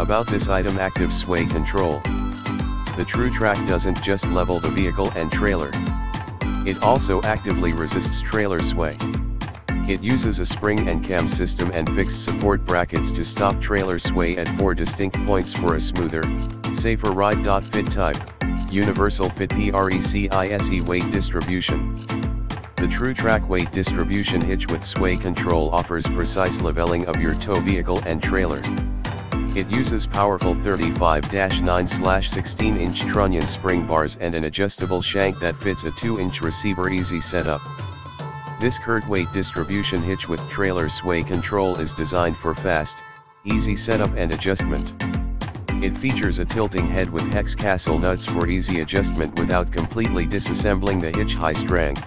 About this item: active sway control. The TruTrack doesn't just level the vehicle and trailer. It also actively resists trailer sway. It uses a spring and cam system and fixed support brackets to stop trailer sway at 4 distinct points for a smoother, safer ride. Fit type: universal fit PRECISE. Weight distribution: the TruTrack weight distribution hitch with sway control offers precise leveling of your tow vehicle and trailer. It uses powerful 35-9/16-inch trunnion spring bars and an adjustable shank that fits a 2-inch receiver. Easy setup. This CURT weight distribution hitch with trailer sway control is designed for fast, easy setup and adjustment. It features a tilting head with hex castle nuts for easy adjustment without completely disassembling the hitch. High strength: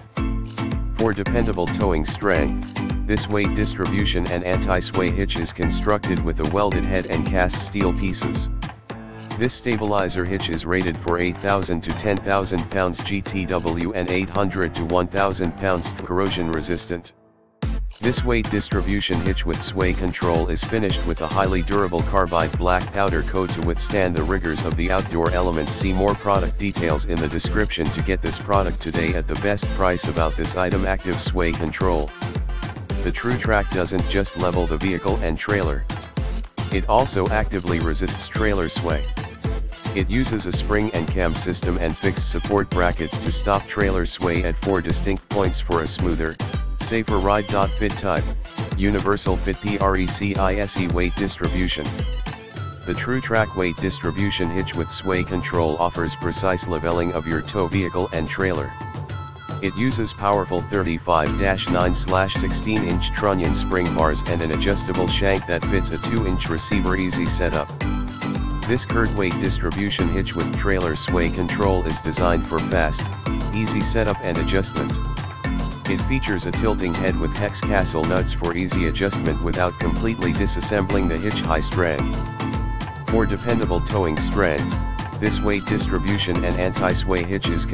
for dependable towing strength, this weight distribution and anti-sway hitch is constructed with a welded head and cast steel pieces. This stabilizer hitch is rated for 8,000 to 10,000 pounds GTW and 800 to 1,000 pounds. Corrosion resistant: this weight distribution hitch with sway control is finished with a highly durable carbide black powder coat to withstand the rigors of the outdoor elements. See more product details in the description to get this product today at the best price. About this item: active sway control. The TruTrack doesn't just level the vehicle and trailer. It also actively resists trailer sway. It uses a spring and cam system and fixed support brackets to stop trailer sway at 4 distinct points for a smoother, safer ride. Fit type: universal fit PRECISE. Weight distribution: the TruTrack weight distribution hitch with sway control offers precise leveling of your tow vehicle and trailer. It uses powerful 35-9/16-inch trunnion spring bars and an adjustable shank that fits a 2-inch receiver. Easy setup. This CURT weight distribution hitch with trailer sway control is designed for fast, easy setup and adjustment. It features a tilting head with hex castle nuts for easy adjustment without completely disassembling the hitch. High strength: for dependable towing strength, this weight distribution and anti-sway hitch is